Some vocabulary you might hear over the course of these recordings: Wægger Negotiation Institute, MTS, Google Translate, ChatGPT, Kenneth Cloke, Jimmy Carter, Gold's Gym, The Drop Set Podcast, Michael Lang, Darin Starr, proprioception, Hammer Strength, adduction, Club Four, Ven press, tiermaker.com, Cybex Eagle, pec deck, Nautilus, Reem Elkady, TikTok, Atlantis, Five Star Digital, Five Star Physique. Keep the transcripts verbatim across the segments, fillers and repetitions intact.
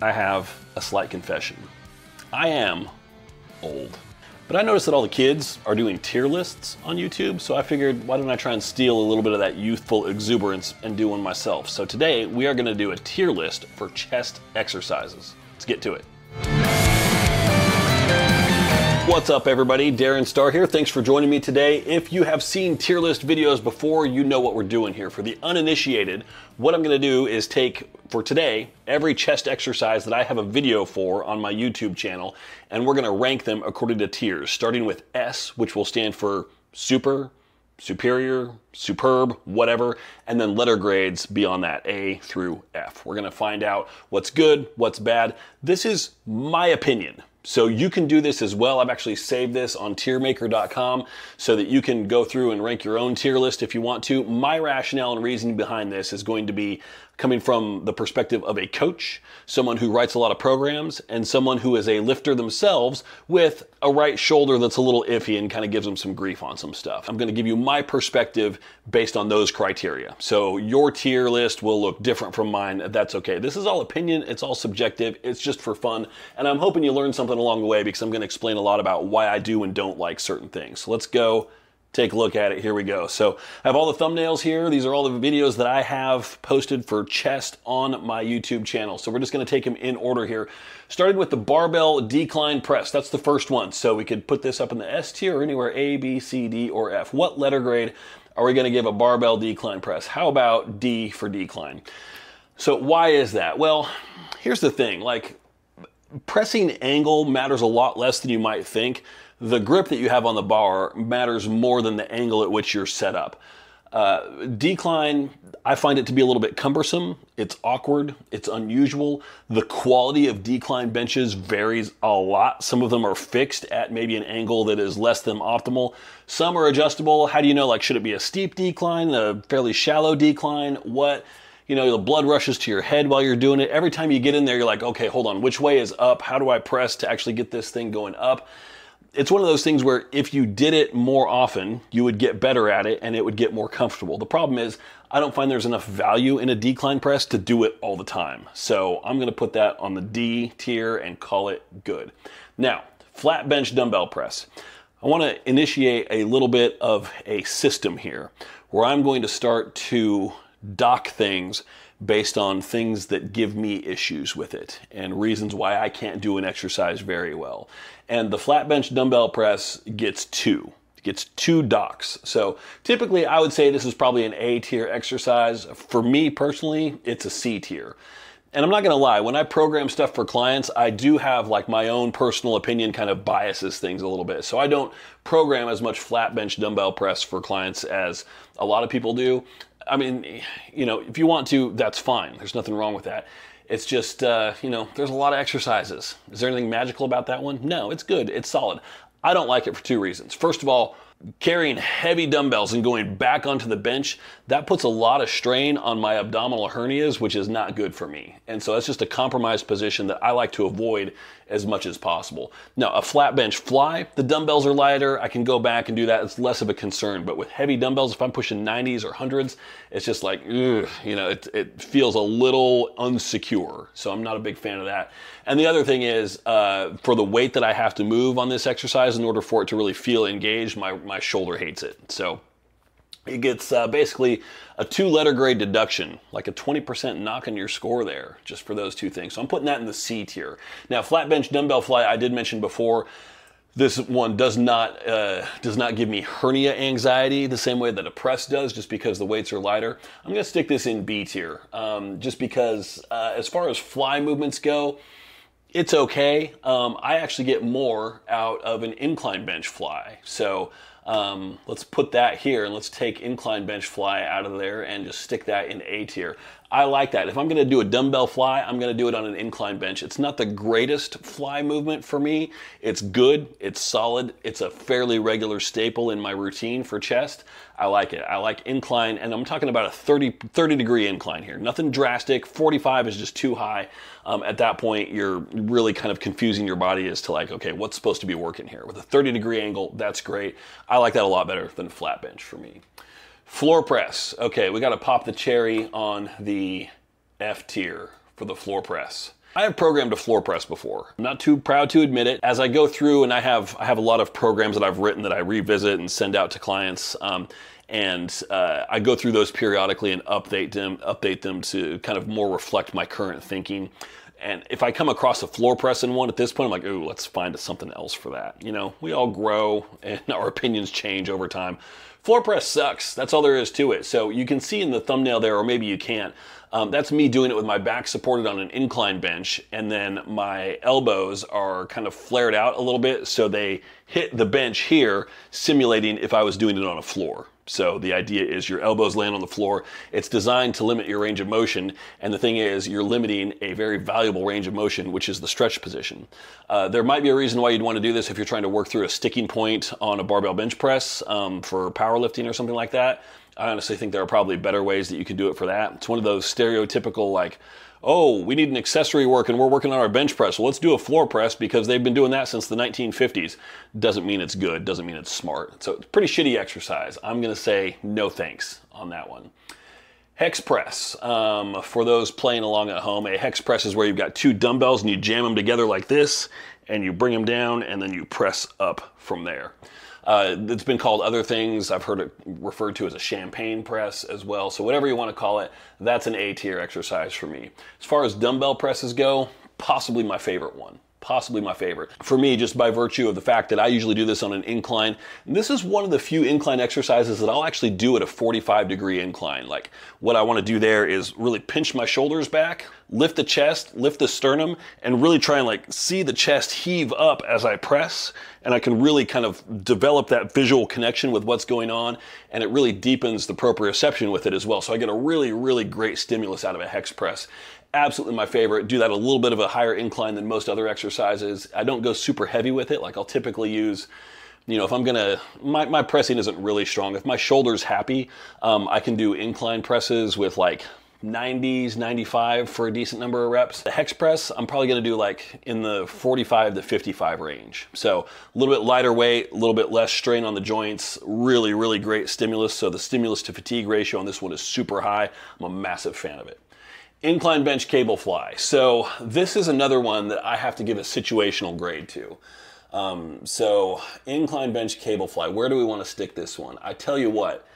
I have a slight confession. I am old. But I noticed that all the kids are doing tier lists on YouTube, so I figured, why don't I try and steal a little bit of that youthful exuberance and do one myself. So today, we are gonna do a tier list for chest exercises. Let's get to it. What's up everybody, Darin Starr here. Thanks for joining me today. If you have seen tier list videos before, you know what we're doing here. For the uninitiated, what I'm gonna do is take, for today, every chest exercise that I have a video for on my YouTube channel, and we're gonna rank them according to tiers, starting with S, which will stand for super, superior, superb, whatever, and then letter grades beyond that, A through F. We're gonna find out what's good, what's bad. This is my opinion. So you can do this as well. I've actually saved this on tier maker dot com so that you can go through and rank your own tier list if you want to. My rationale and reasoning behind this is going to be coming from the perspective of a coach, someone who writes a lot of programs, and someone who is a lifter themselves with a right shoulder that's a little iffy and kind of gives them some grief on some stuff. I'm going to give you my perspective based on those criteria. So your tier list will look different from mine. That's okay. This is all opinion. It's all subjective. It's just for fun. And I'm hoping you learn something along the way, because I'm going to explain a lot about why I do and don't like certain things. So let's go take a look at it. Here we go. So I have all the thumbnails here. These are all the videos that I have posted for chest on my YouTube channel. So we're just going to take them in order here. Starting with the barbell decline press. That's the first one. So we could put this up in the S tier or anywhere A, B, C, D, or F. What letter grade are we going to give a barbell decline press? How about D for decline? So why is that? Well, here's the thing. Like, pressing angle matters a lot less than you might think. The grip that you have on the bar matters more than the angle at which you're set up. Uh, decline, I find it to be a little bit cumbersome. It's awkward. It's unusual. The quality of decline benches varies a lot. Some of them are fixed at maybe an angle that is less than optimal. Some are adjustable. How do you know? Like, should it be a steep decline, a fairly shallow decline? What? You know, the blood rushes to your head while you're doing it. Every time you get in there, you're like, okay, hold on, which way is up? How do I press to actually get this thing going up? It's one of those things where if you did it more often, you would get better at it and it would get more comfortable. The problem is, I don't find there's enough value in a decline press to do it all the time. So I'm gonna put that on the D tier and call it good. Now, flat bench dumbbell press. I wanna initiate a little bit of a system here where I'm going to start to dock things based on things that give me issues with it and reasons why I can't do an exercise very well. And the flat bench dumbbell press gets two. It gets two docks. So typically I would say this is probably an A tier exercise. For me personally, it's a C tier. And I'm not gonna lie, when I program stuff for clients, I do have like my own personal opinion kind of biases things a little bit. So I don't program as much flat bench dumbbell press for clients as a lot of people do. I mean, you know, if you want to, that's fine. There's nothing wrong with that. It's just, uh, you know, there's a lot of exercises. Is there anything magical about that one? No, it's good. It's solid. I don't like it for two reasons. First of all, carrying heavy dumbbells and going back onto the bench, that puts a lot of strain on my abdominal hernias, which is not good for me. And so that's just a compromised position that I like to avoid as much as possible. Now, a flat bench fly, the dumbbells are lighter. I can go back and do that. It's less of a concern. But with heavy dumbbells, if I'm pushing nineties or hundreds, it's just like, ugh, you know, it, it feels a little unsecure. So I'm not a big fan of that. And the other thing is, uh, for the weight that I have to move on this exercise in order for it to really feel engaged, my, my shoulder hates it. So it gets uh, basically a two letter grade deduction, like a twenty percent knock on your score there, just for those two things. So I'm putting that in the C tier. Now, flat bench dumbbell fly, I did mention before, this one does not, uh, does not give me hernia anxiety the same way that a press does, just because the weights are lighter. I'm gonna stick this in B tier, um, just because uh, as far as fly movements go, it's okay. Um, I actually get more out of an incline bench fly. So um, let's put that here and let's take incline bench fly out of there and just stick that in A tier. I like that. If I'm going to do a dumbbell fly, I'm going to do it on an incline bench. It's not the greatest fly movement for me. It's good. It's solid. It's a fairly regular staple in my routine for chest. I like it. I like incline, and I'm talking about a thirty, thirty degree incline here. Nothing drastic. forty-five is just too high. Um, at that point, you're really kind of confusing your body as to like, okay, what's supposed to be working here? With a thirty degree angle, that's great. I like that a lot better than flat bench for me. Floor press. Okay, we got to pop the cherry on the F tier for the floor press. I have programmed a floor press before. I'm not too proud to admit it. As I go through, and I have I have a lot of programs that I've written that I revisit and send out to clients. Um, and uh, I go through those periodically and update them, update them to kind of more reflect my current thinking. And if I come across a floor press in one at this point, I'm like, ooh, let's find something else for that. You know, we all grow and our opinions change over time. Floor press sucks. That's all there is to it. So you can see in the thumbnail there, or maybe you can't. Um, that's me doing it with my back supported on an incline bench, and then my elbows are kind of flared out a little bit, so they hit the bench here, simulating if I was doing it on a floor. So the idea is your elbows land on the floor. It's designed to limit your range of motion, and the thing is you're limiting a very valuable range of motion, which is the stretch position. Uh, there might be a reason why you'd want to do this if you're trying to work through a sticking point on a barbell bench press um, for powerlifting or something like that. I honestly think there are probably better ways that you could do it for that. It's one of those stereotypical, like, oh, we need an accessory work and we're working on our bench press. Well, let's do a floor press because they've been doing that since the nineteen fifties. Doesn't mean it's good, doesn't mean it's smart. So it's a pretty shitty exercise. I'm gonna say no thanks on that one. Hex press. Um, for those playing along at home, a hex press is where you've got two dumbbells and you jam them together like this, and you bring them down and then you press up from there. Uh, it's been called other things. I've heard it referred to as a champagne press as well. So whatever you want to call it, that's an A-tier exercise for me. As far as dumbbell presses go, possibly my favorite one. Possibly my favorite. For me, just by virtue of the fact that I usually do this on an incline, and this is one of the few incline exercises that I'll actually do at a forty-five degree incline. Like, what I want to do there is really pinch my shoulders back, lift the chest, lift the sternum, and really try and like see the chest heave up as I press, and I can really kind of develop that visual connection with what's going on, and it really deepens the proprioception with it as well. So I get a really, really great stimulus out of a hex press. Absolutely my favorite. Do that a little bit of a higher incline than most other exercises. I don't go super heavy with it. Like, I'll typically use, you know, if I'm gonna, my, my pressing isn't really strong. If my shoulder's happy, um, I can do incline presses with like nineties, ninety-five for a decent number of reps. The hex press, I'm probably gonna do like in the forty-five to fifty-five range. So a little bit lighter weight, a little bit less strain on the joints, really, really great stimulus. So the stimulus to fatigue ratio on this one is super high. I'm a massive fan of it. Incline bench cable fly. So this is another one that I have to give a situational grade to. Um, so incline bench cable fly, where do we want to stick this one? I tell you what,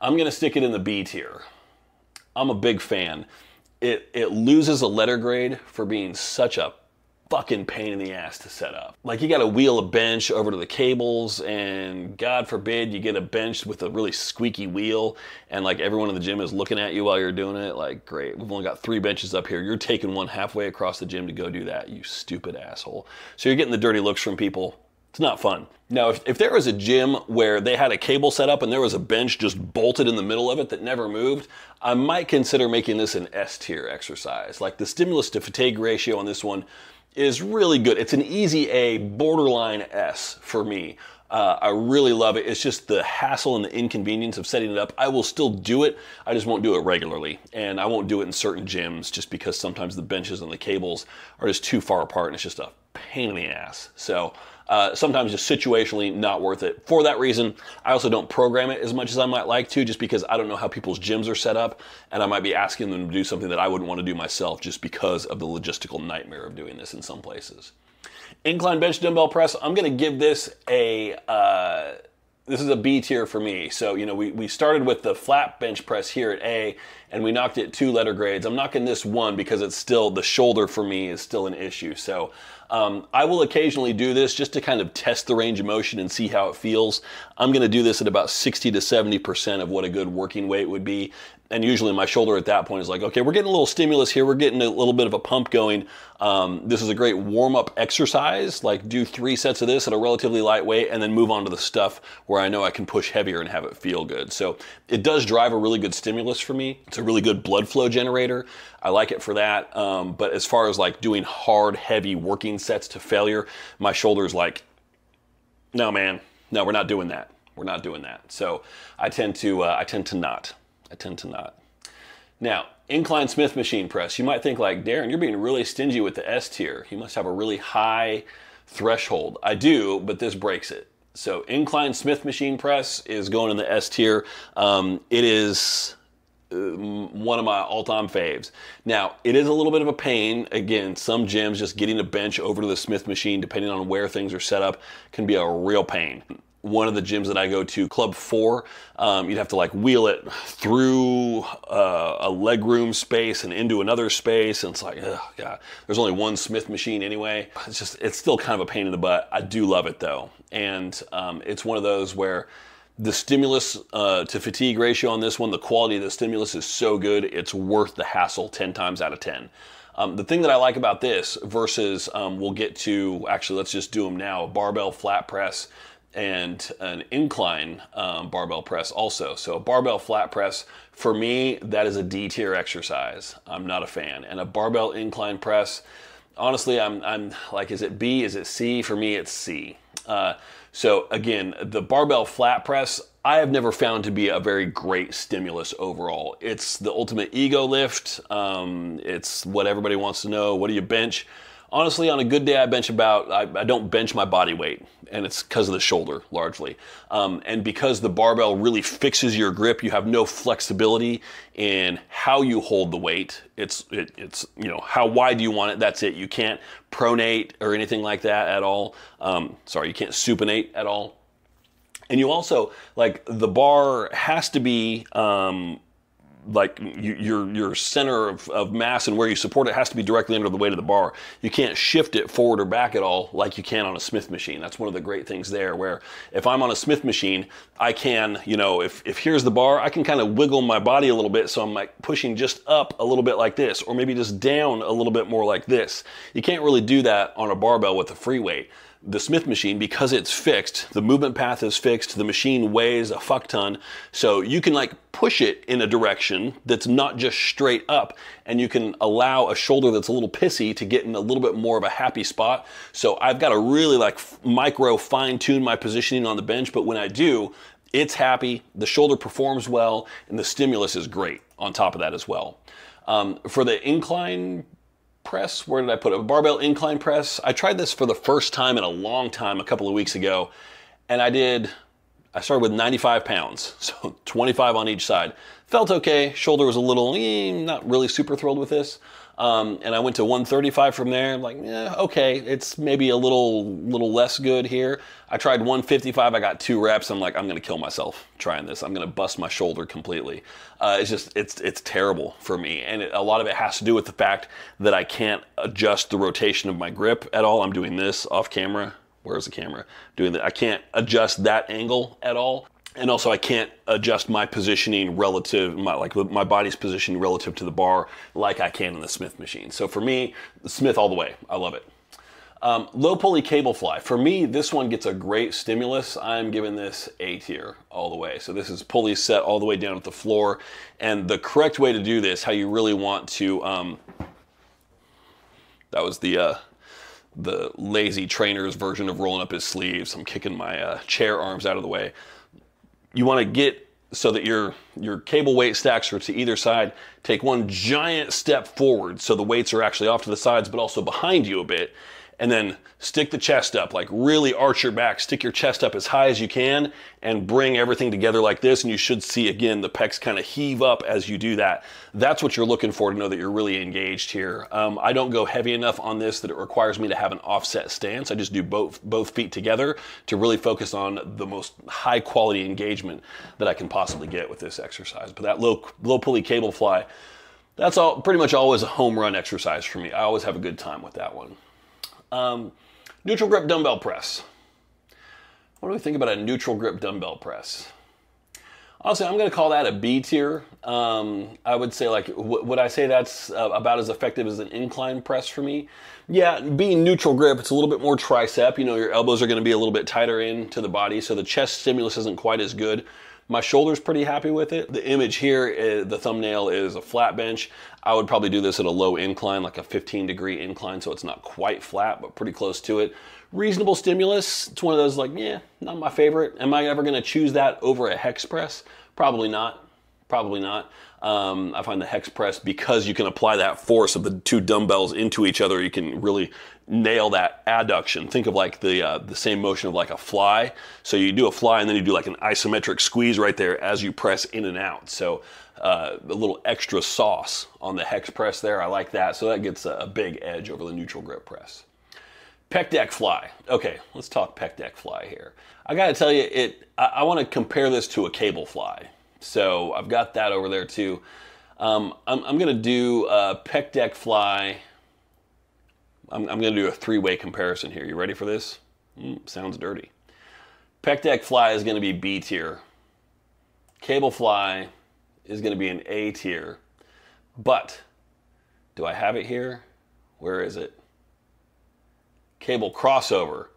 I'm going to stick it in the B tier. I'm a big fan. It, it loses a letter grade for being such a fucking pain in the ass to set up. Like, you got to wheel a bench over to the cables, and God forbid you get a bench with a really squeaky wheel, and like everyone in the gym is looking at you while you're doing it. Like, great, we've only got three benches up here. You're taking one halfway across the gym to go do that, you stupid asshole. So you're getting the dirty looks from people. It's not fun. Now, if, if there was a gym where they had a cable set up and there was a bench just bolted in the middle of it that never moved, I might consider making this an S tier exercise. Like, the stimulus to fatigue ratio on this one is really good. It's an easy A, borderline S for me. Uh, I really love it. It's just the hassle and the inconvenience of setting it up. I will still do it. I just won't do it regularly. And I won't do it in certain gyms just because sometimes the benches and the cables are just too far apart and it's just a pain in the ass. So uh, sometimes just situationally not worth it. For that reason, I also don't program it as much as I might like to, just because I don't know how people's gyms are set up, and I might be asking them to do something that I wouldn't want to do myself just because of the logistical nightmare of doing this in some places. Incline bench dumbbell press, I'm going to give this a, uh, this is a B tier for me. So, you know, we, we started with the flat bench press here at A, and we knocked it two letter grades. I'm knocking this one because it's still, the shoulder for me is still an issue. So um, I will occasionally do this just to kind of test the range of motion and see how it feels. I'm going to do this at about sixty to seventy percent of what a good working weight would be. And usually my shoulder at that point is like, okay, we're getting a little stimulus here. We're getting a little bit of a pump going. Um, this is a great warm-up exercise. Like, do three sets of this at a relatively light weight and then move on to the stuff where I know I can push heavier and have it feel good. So it does drive a really good stimulus for me. It's a really good blood flow generator. I like it for that. Um, but as far as like doing hard, heavy working sets to failure, my shoulder's like, no, man, no, we're not doing that. We're not doing that. So I tend to, uh, I tend to not. I tend to not. Now, incline Smith machine press. You might think like, Darin, you're being really stingy with the S tier. You must have a really high threshold. I do, but this breaks it. So incline Smith machine press is going in the S tier. Um, it is one of my all-time faves. Now, it is a little bit of a pain. Again, some gyms, just getting a bench over to the Smith machine, depending on where things are set up, can be a real pain. One of the gyms that I go to, Club Four, um, you'd have to like wheel it through uh, a legroom space and into another space, and it's like, oh god, there's only one Smith machine anyway. It's just, it's still kind of a pain in the butt. I do love it though, and um, it's one of those where the stimulus uh, to fatigue ratio on this one, the quality of the stimulus is so good, it's worth the hassle ten times out of ten. Um, the thing that I like about this versus, um, we'll get to, actually let's just do them now, a barbell flat press and an incline um, barbell press also. So a barbell flat press, for me, that is a D tier exercise. I'm not a fan. And a barbell incline press, honestly, I'm, I'm like, is it B? Is it C? For me, it's C. Uh, so again, the barbell flat press, I have never found to be a very great stimulus overall. It's the ultimate ego lift. Um, it's what everybody wants to know. What do you bench? Honestly, on a good day, I bench about, I, I don't bench my body weight, and it's because of the shoulder, largely. Um, and because the barbell really fixes your grip, you have no flexibility in how you hold the weight. It's, it, it's you know, how wide do you want it? That's it. You can't pronate or anything like that at all. Um, sorry, you can't supinate at all. And you also, like, the bar has to be... Um, like your your center of, of mass and where you support it has to be directly under the weight of the bar. You can't shift it forward or back at all like you can on a Smith machine. That's one of the great things there, where if I'm on a Smith machine, I can, you know, if, if here's the bar, I can kind of wiggle my body a little bit, so I'm like pushing just up a little bit like this, or maybe just down a little bit more like this. You can't really do that on a barbell with a free weight. The Smith machine, because it's fixed, the movement path is fixed, the machine weighs a fuck ton, so you can like push it in a direction that's not just straight up, and you can allow a shoulder that's a little pissy to get in a little bit more of a happy spot. So I've got to really like micro fine tune my positioning on the bench, but when I do, it's happy, the shoulder performs well, and the stimulus is great on top of that as well. Um, for the incline press, where did I put it? A barbell incline press. I tried this for the first time in a long time a couple of weeks ago, and I did, I started with ninety-five pounds, so twenty-five on each side. Felt okay, shoulder was a little, eh, not really super thrilled with this. Um, and I went to one thirty-five from there. I'm like, eh, okay, it's maybe a little, little less good here. I tried one fifty-five, I got two reps. I'm like, I'm gonna kill myself trying this. I'm gonna bust my shoulder completely. Uh, it's just, it's, it's terrible for me. And it, a lot of it has to do with the fact that I can't adjust the rotation of my grip at all. I'm doing this off camera. Where's the camera? Doing that. I can't adjust that angle at all. And also I can't adjust my positioning relative, my, like my body's position relative to the bar like I can in the Smith machine. So for me, Smith all the way, I love it. Um, low pulley cable fly. For me, this one gets a great stimulus. I'm giving this A tier all the way. So this is pulley set all the way down at the floor. And the correct way to do this, how you really want to, um, that was the, uh, the lazy trainer's version of rolling up his sleeves. I'm kicking my uh, chair arms out of the way. You want to get so that your, your cable weight stacks are to either side. Take one giant step forward so the weights are actually off to the sides but also behind you a bit. And then stick the chest up, like really arch your back, stick your chest up as high as you can and bring everything together like this. And you should see, again, the pecs kind of heave up as you do that. That's what you're looking for to know that you're really engaged here. Um, I don't go heavy enough on this that it requires me to have an offset stance. I just do both, both feet together to really focus on the most high quality engagement that I can possibly get with this exercise. But that low, low pulley cable fly, that's all pretty much always a home run exercise for me. I always have a good time with that one. Um, neutral grip dumbbell press. What do we think about a neutral grip dumbbell press? Honestly, I'm going to call that a B tier. Um, I would say, like, w would I say that's uh, about as effective as an incline press for me? Yeah, being neutral grip, it's a little bit more tricep. You know, your elbows are going to be a little bit tighter into the body, so the chest stimulus isn't quite as good. My shoulder's pretty happy with it. The image here, is, the thumbnail is a flat bench. I would probably do this at a low incline, like a fifteen degree incline, so it's not quite flat, but pretty close to it. Reasonable stimulus. It's one of those like, yeah, not my favorite. Am I ever gonna choose that over a hex press? Probably not, probably not. Um, I find the hex press, because you can apply that force of the two dumbbells into each other, you can really nail that adduction. Think of like the uh, the same motion of like a fly. So you do a fly and then you do like an isometric squeeze right there as you press in and out. So uh, a little extra sauce on the hex press there. I like that. So that gets a big edge over the neutral grip press. Pec deck fly. Okay, let's talk pec deck fly here. I gotta tell you, it. I, I wanna compare this to a cable fly. So I've got that over there too. Um, I'm, I'm gonna do a pec deck fly. I'm, I'm gonna do a three-way comparison here. You ready for this? Mm, sounds dirty. Pec deck fly is gonna be B tier. Cable fly is gonna be an A tier. But, do I have it here? Where is it? Cable crossover,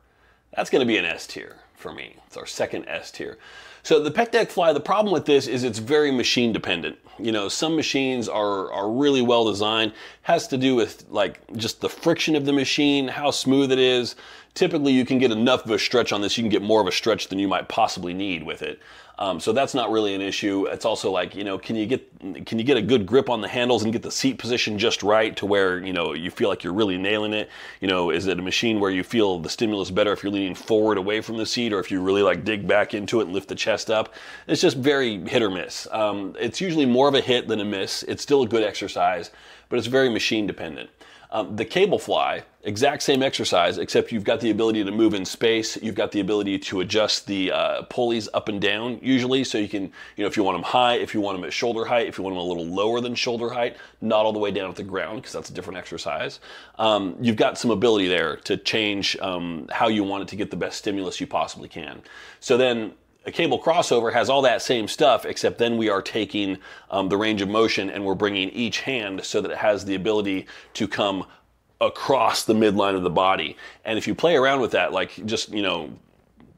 that's going to be an S tier for me. It's our second S tier. So the pec deck fly, the problem with this is it's very machine dependent. You know, some machines are, are really well designed. Has to do with like just the friction of the machine, how smooth it is. Typically you can get enough of a stretch on this, you can get more of a stretch than you might possibly need with it. Um, so that's not really an issue. It's also like, you know, can you get can you get a good grip on the handles and get the seat position just right to where, you know, you feel like you're really nailing it? You know, is it a machine where you feel the stimulus better if you're leaning forward away from the seat, or if you really like dig back into it and lift the chest up? It's just very hit or miss. Um, it's usually more of a hit than a miss. It's still a good exercise, but it's very machine dependent. Um, the cable fly, exact same exercise, except you've got the ability to move in space. You've got the ability to adjust the uh, pulleys up and down usually. So you can, you know, if you want them high, if you want them at shoulder height, if you want them a little lower than shoulder height, not all the way down at the ground, because that's a different exercise. Um, you've got some ability there to change um, how you want it to get the best stimulus you possibly can. So then a cable crossover has all that same stuff, except then we are taking um, the range of motion and we're bringing each hand so that it has the ability to come across the midline of the body. And if you play around with that, like just, you know,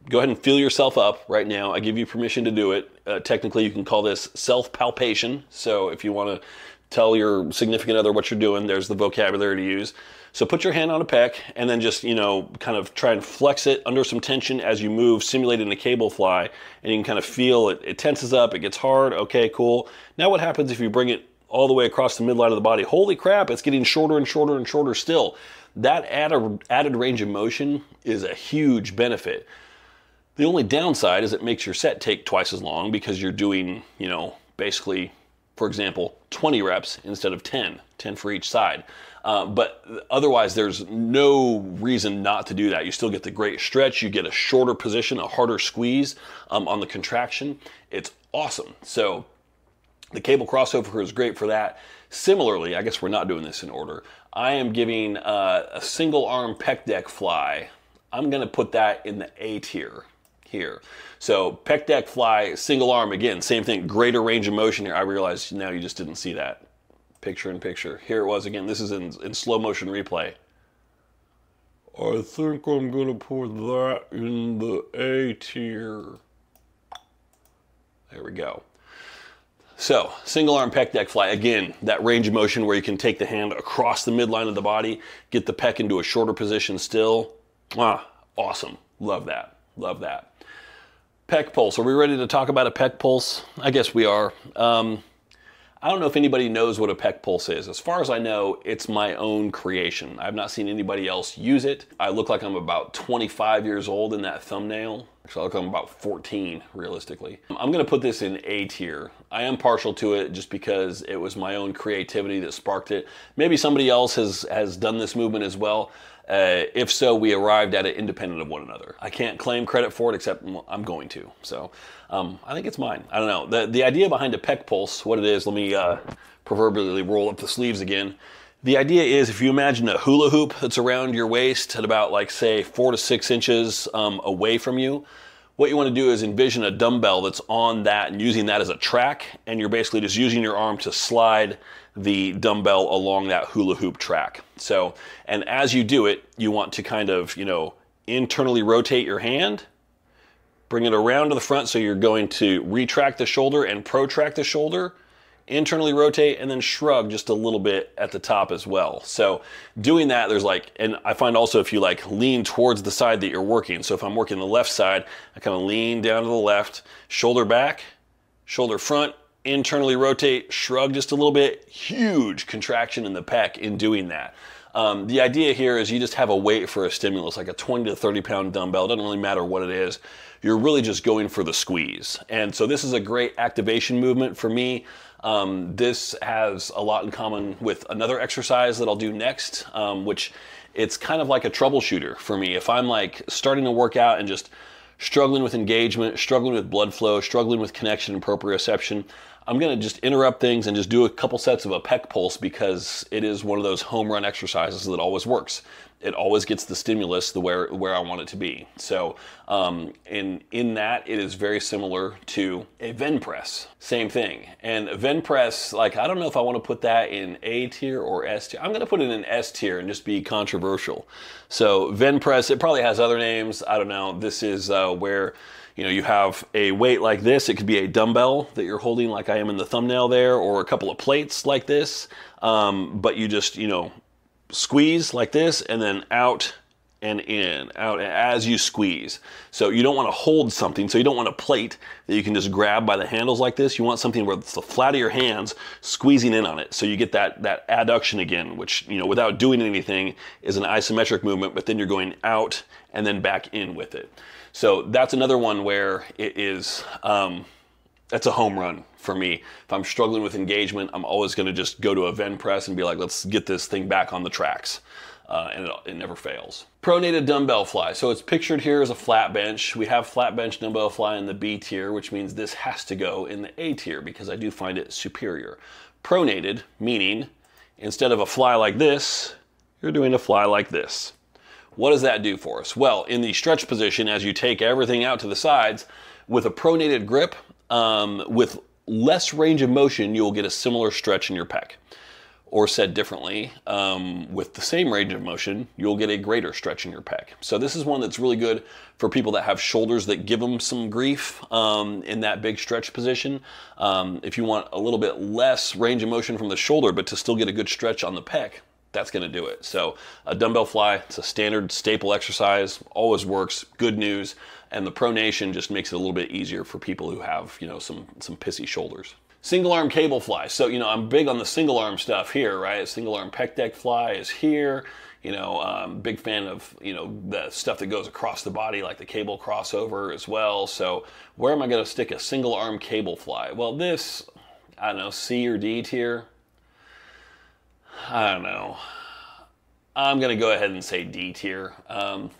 go ahead and feel yourself up right now. I give you permission to do it. Uh, technically, you can call this self-palpation. So if you want to tell your significant other what you're doing, there's the vocabulary to use. So put your hand on a pec and then just, you know, kind of try and flex it under some tension as you move, simulating a cable fly, and you can kind of feel it, it tenses up, it gets hard, okay, cool. Now what happens if you bring it all the way across the midline of the body? Holy crap, it's getting shorter and shorter and shorter still. That added, added range of motion is a huge benefit. The only downside is it makes your set take twice as long because you're doing, you know, basically, for example, twenty reps instead of ten, ten for each side. Uh, but otherwise, there's no reason not to do that. You still get the great stretch. You get a shorter position, a harder squeeze um, on the contraction. It's awesome. So the cable crossover is great for that. Similarly, I guess we're not doing this in order. I am giving uh, a single arm pec deck fly. I'm going to put that in the A tier here. So pec deck fly, single arm, again, same thing, greater range of motion here. I realize now you just didn't see that. Picture in picture. Here it was again. This is in, in slow motion replay. I think I'm going to put that in the A tier. There we go. So single arm pec deck fly, again, that range of motion where you can take the hand across the midline of the body, get the pec into a shorter position still. Ah, awesome. Love that. Love that. Pec pulse. Are we ready to talk about a pec pulse? I guess we are. Um, I don't know if anybody knows what a pec pulse is. As far as I know, it's my own creation. I've not seen anybody else use it. I look like I'm about twenty-five years old in that thumbnail. Actually, I look like I'm about fourteen, realistically. I'm gonna put this in A tier. I am partial to it just because it was my own creativity that sparked it. Maybe somebody else has, has done this movement as well. Uh, if so, we arrived at it independent of one another. I can't claim credit for it, except I'm going to. So um, I think it's mine. I don't know. The, the idea behind a pec pulse, what it is, let me uh, proverbially roll up the sleeves again. The idea is if you imagine a hula hoop that's around your waist at about like say four to six inches um, away from you, what you want to do is envision a dumbbell that's on that and using that as a track, and you're basically just using your arm to slide the dumbbell along that hula hoop track. So, and as you do it, you want to kind of, you know, internally rotate your hand, bring it around to the front, so you're going to retract the shoulder and protract the shoulder, internally rotate, and then shrug just a little bit at the top as well. So doing that, there's like, and I find also if you like lean towards the side that you're working. So if I'm working the left side, I kind of lean down to the left, shoulder back, shoulder front, internally rotate, shrug just a little bit, huge contraction in the pec in doing that. Um, the idea here is you just have a weight for a stimulus, like a twenty to thirty pound dumbbell, it doesn't really matter what it is. You're really just going for the squeeze. And so this is a great activation movement for me. Um, this has a lot in common with another exercise that I'll do next, um, which it's kind of like a troubleshooter for me. If I'm like starting to work out and just struggling with engagement, struggling with blood flow, struggling with connection and proprioception, I'm gonna just interrupt things and just do a couple sets of a pec pulse, because it is one of those home run exercises that always works. It always gets the stimulus the where where I want it to be. So um, in, in that, it is very similar to a Ven press, same thing. And Ven press, like, I don't know if I wanna put that in A tier or S tier. I'm gonna put it in S tier and just be controversial. So Ven press, it probably has other names, I don't know. This is uh, where, you know, you have a weight like this. It could be a dumbbell that you're holding like I am in the thumbnail there, or a couple of plates like this, um, but you just, you know, squeeze like this and then out and in, out and as you squeeze. So you don't want to hold something, so you don't want a plate that you can just grab by the handles like this. You want something where it's the flat of your hands squeezing in on it, so you get that that adduction again, which, you know, without doing anything is an isometric movement, but then you're going out and then back in with it. So that's another one where it is, um, that's a home run for me. If I'm struggling with engagement, I'm always gonna just go to a Ven press and be like, let's get this thing back on the tracks. Uh, and it, it never fails. Pronated dumbbell fly. So it's pictured here as a flat bench. We have flat bench dumbbell fly in the B tier, which means this has to go in the A tier because I do find it superior. Pronated, meaning instead of a fly like this, you're doing a fly like this. What does that do for us? Well, in the stretch position, as you take everything out to the sides, with a pronated grip, um, with less range of motion, you'll get a similar stretch in your pec. Or said differently, um, with the same range of motion, you'll get a greater stretch in your pec. So this is one that's really good for people that have shoulders that give them some grief um, in that big stretch position. Um, if you want a little bit less range of motion from the shoulder, but to still get a good stretch on the pec, that's gonna do it. So a dumbbell fly, it's a standard staple exercise, always works, good news, and the pronation just makes it a little bit easier for people who have, you know, some, some pissy shoulders. Single arm cable fly. So, you know, I'm big on the single arm stuff here, right? Single arm pec deck fly is here. You know, um, big fan of, you know, the stuff that goes across the body, like the cable crossover as well. So where am I gonna stick a single arm cable fly? Well, this, I don't know, C or D tier? I don't know. I'm going to go ahead and say D tier. Um,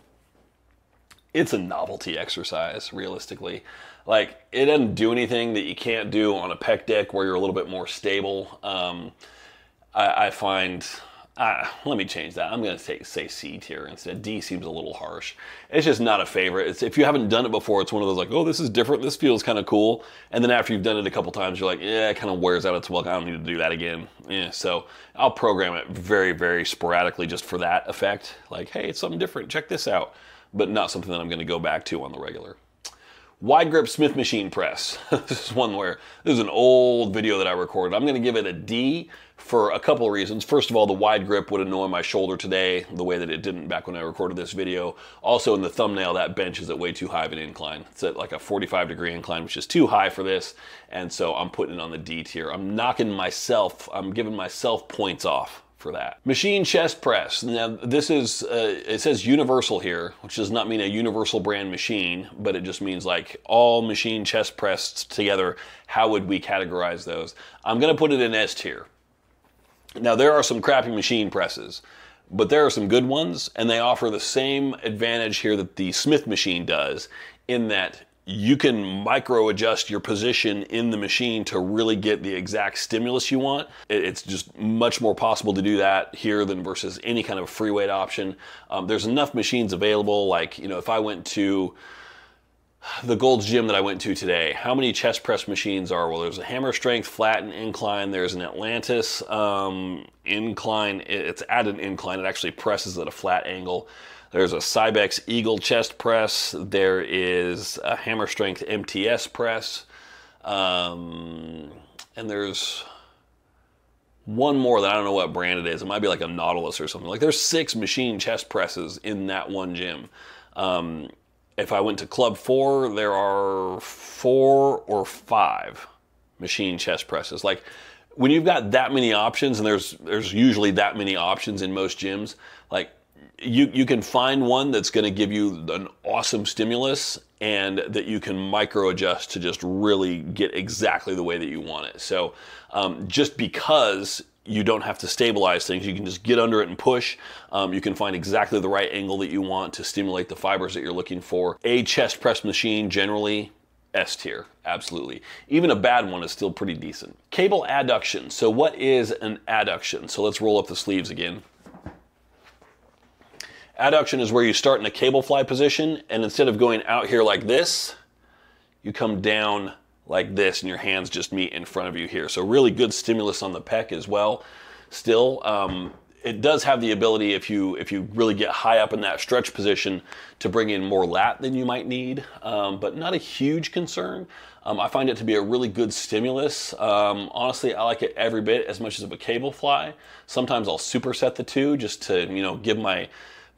it's a novelty exercise, realistically. Like, it doesn't do anything that you can't do on a pec deck where you're a little bit more stable. Um, I, I find... Uh, let me change that. I'm going to say, say C tier instead. D seems a little harsh. It's just not a favorite. It's, if you haven't done it before, it's one of those like, oh, this is different. This feels kind of cool. And then after you've done it a couple times, you're like, yeah, it kind of wears out its welcome. I don't need to do that again. Yeah, so I'll program it very, very sporadically just for that effect. Like, hey, it's something different. Check this out. But not something that I'm going to go back to on the regular. Wide grip Smith machine press. This is one where, this is an old video that I recorded. I'm gonna give it a D for a couple of reasons. First of all, the wide grip would annoy my shoulder today the way that it didn't back when I recorded this video. Also in the thumbnail, that bench is at way too high of an incline. It's at like a forty-five degree incline, which is too high for this. And so I'm putting it on the D tier. I'm knocking myself, I'm giving myself points off for that. Machine chest press. Now this is, uh, it says universal here, which does not mean a universal brand machine, but it just means like all machine chest press together. How would we categorize those? I'm gonna put it in S tier. Now there are some crappy machine presses, but there are some good ones, and they offer the same advantage here that the Smith machine does, in that you can micro adjust your position in the machine to really get the exact stimulus you want. It's just much more possible to do that here than versus any kind of free weight option. Um, there's enough machines available. Like, you know, if I went to the Gold's Gym that I went to today, how many chest press machines are? Well, there's a Hammer Strength, flat and incline. There's an Atlantis um, incline. It's at an incline. It actually presses at a flat angle. There's a Cybex Eagle chest press. There is a Hammer Strength M T S press. Um, and there's one more that I don't know what brand it is. It might be like a Nautilus or something. Like, there's six machine chest presses in that one gym. Um, if I went to Club Four, there are four or five machine chest presses. Like when you've got that many options, and there's there's usually that many options in most gyms, like you you can find one that's going to give you an awesome stimulus and that you can micro adjust to just really get exactly the way that you want it. So um, just because you don't have to stabilize things, you can just get under it and push. Um, you can find exactly the right angle that you want to stimulate the fibers that you're looking for. A chest press machine, generally S tier, absolutely. Even a bad one is still pretty decent. Cable adduction. So what is an adduction? So let's roll up the sleeves again. Adduction is where you start in a cable fly position, and instead of going out here like this, you come down like this and your hands just meet in front of you here. So really good stimulus on the pec as well. Still, um, it does have the ability, if you if you really get high up in that stretch position, to bring in more lat than you might need, um, but not a huge concern. Um, I find it to be a really good stimulus. Um, honestly, I like it every bit as much as of a cable fly. Sometimes I'll superset the two just to, you know, give my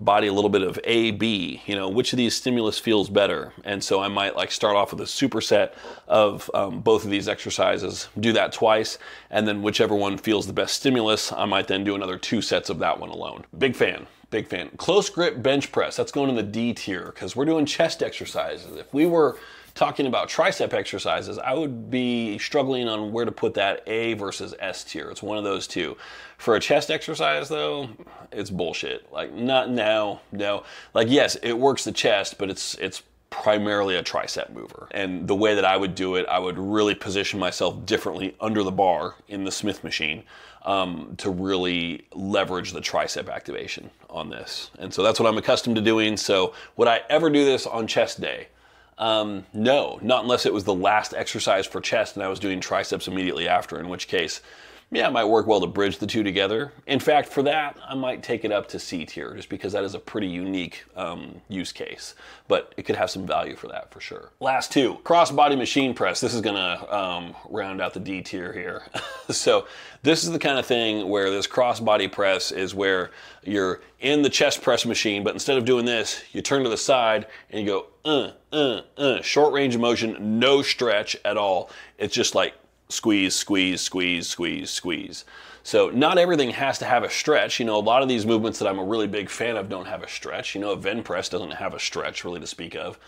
body a little bit of A, B, you know, which of these stimulus feels better. And so I might like start off with a superset of um, both of these exercises, do that twice, and then whichever one feels the best stimulus, I might then do another two sets of that one alone. Big fan, big fan. Close grip bench press, that's going in the D tier because we're doing chest exercises. If we were talking about tricep exercises, I would be struggling on where to put that A versus S tier. It's one of those two. For a chest exercise though, it's bullshit. Like not now, no. Like yes, it works the chest, but it's it's primarily a tricep mover. And the way that I would do it, I would really position myself differently under the bar in the Smith machine um, to really leverage the tricep activation on this. And so that's what I'm accustomed to doing. So would I ever do this on chest day? Um, no, not unless it was the last exercise for chest and I was doing triceps immediately after, in which case, yeah, it might work well to bridge the two together. In fact, for that, I might take it up to C tier just because that is a pretty unique um, use case, but it could have some value for that for sure. Last two, cross body machine press. This is gonna um, round out the D tier here. So this is the kind of thing where this cross body press is where you're in the chest press machine, but instead of doing this, you turn to the side and you go, uh, uh, uh, short range of motion, no stretch at all. It's just like, squeeze, squeeze, squeeze, squeeze, squeeze. So not everything has to have a stretch. You know, a lot of these movements that I'm a really big fan of don't have a stretch. You know, a Venn press doesn't have a stretch really to speak of.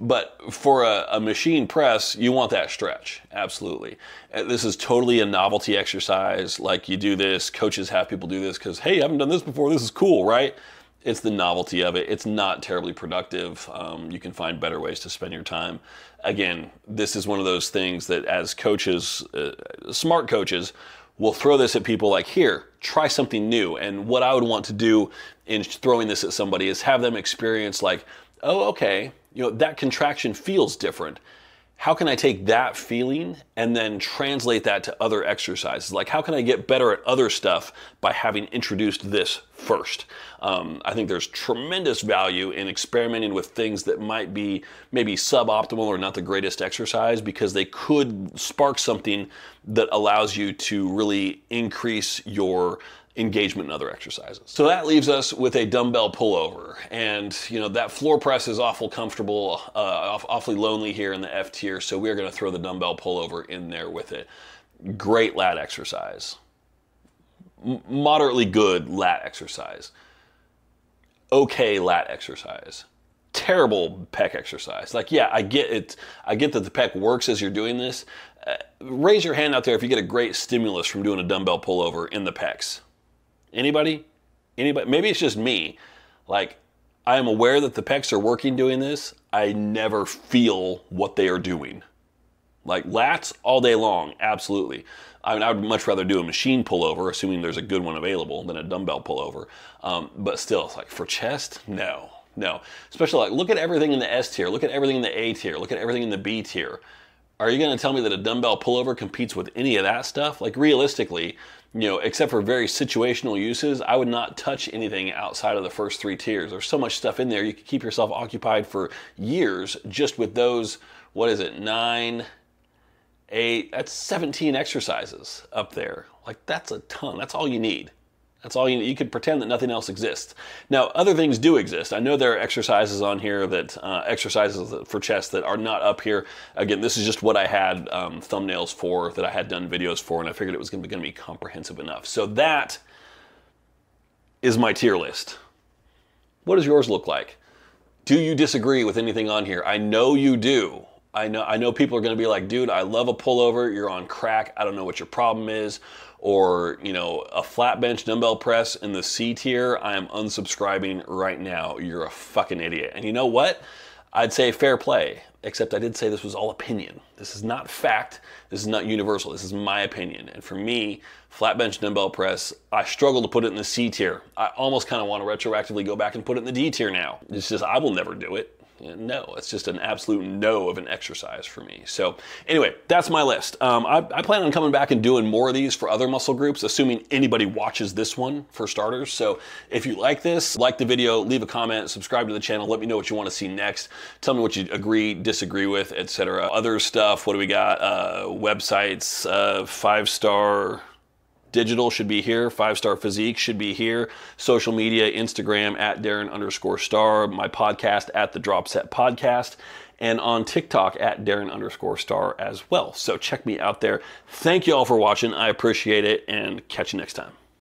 But for a, a machine press, you want that stretch, absolutely. This is totally a novelty exercise. Like you do this, coaches have people do this because, hey, I haven't done this before, this is cool, right? It's the novelty of it. It's not terribly productive. Um, you can find better ways to spend your time. Again, this is one of those things that as coaches, uh, smart coaches, will throw this at people like, here, try something new. And what I would want to do in throwing this at somebody is have them experience like, oh, okay, you know, that contraction feels different. How can I take that feeling and then translate that to other exercises? Like how can I get better at other stuff by having introduced this first? Um, I think there's tremendous value in experimenting with things that might be maybe suboptimal or not the greatest exercise because they could spark something that allows you to really increase your engagement in other exercises. So that leaves us with a dumbbell pullover, and you know that floor press is awful comfortable, uh, awfully lonely here in the F tier. So we are going to throw the dumbbell pullover in there with it. Great lat exercise, M- moderately good lat exercise, okay lat exercise, terrible pec exercise. Like yeah, I get it. I get that the pec works as you're doing this. Uh, raise your hand out there if you get a great stimulus from doing a dumbbell pullover in the pecs. Anybody? Anybody? Maybe it's just me. Like, I am aware that the pecs are working doing this. I never feel what they are doing. Like lats all day long, absolutely. I mean, I would much rather do a machine pullover, assuming there's a good one available, than a dumbbell pullover. Um, but still, it's like for chest, no, no. Especially like, look at everything in the S tier, look at everything in the A tier, look at everything in the B tier. Are you going to tell me that a dumbbell pullover competes with any of that stuff? Like realistically, you know, except for very situational uses, I would not touch anything outside of the first three tiers. There's so much stuff in there. You could keep yourself occupied for years just with those, what is it, nine, eight, that's seventeen exercises up there. Like that's a ton. That's all you need. That's all you need. You could pretend that nothing else exists. Now, other things do exist. I know there are exercises on here that, uh, exercises for chest that are not up here. Again, this is just what I had um, thumbnails for, that I had done videos for, and I figured it was going to be, going to be comprehensive enough. So that is my tier list. What does yours look like? Do you disagree with anything on here? I know you do. I know, I know people are going to be like, dude, I love a pullover. You're on crack. I don't know what your problem is. Or, you know, a flat bench dumbbell press in the C tier, I am unsubscribing right now. You're a fucking idiot. And you know what? I'd say fair play, except I did say this was all opinion. This is not fact. This is not universal. This is my opinion. And for me, flat bench dumbbell press, I struggle to put it in the C tier. I almost kind of want to retroactively go back and put it in the D tier now. It's just, I will never do it. No, it's just an absolute no of an exercise for me. So anyway, that's my list. Um, I, I plan on coming back and doing more of these for other muscle groups, assuming anybody watches this one for starters. So if you like this, like the video, leave a comment, subscribe to the channel, let me know what you want to see next. Tell me what you agree, disagree with, et cetera. Other stuff, what do we got? Uh, websites, uh, Five Star Digital should be here. Five Star Physique should be here. Social media, Instagram at Darin underscore Starr. My podcast at The Drop Set Podcast. And on TikTok at Darin underscore Starr as well. So check me out there. Thank you all for watching. I appreciate it, and catch you next time.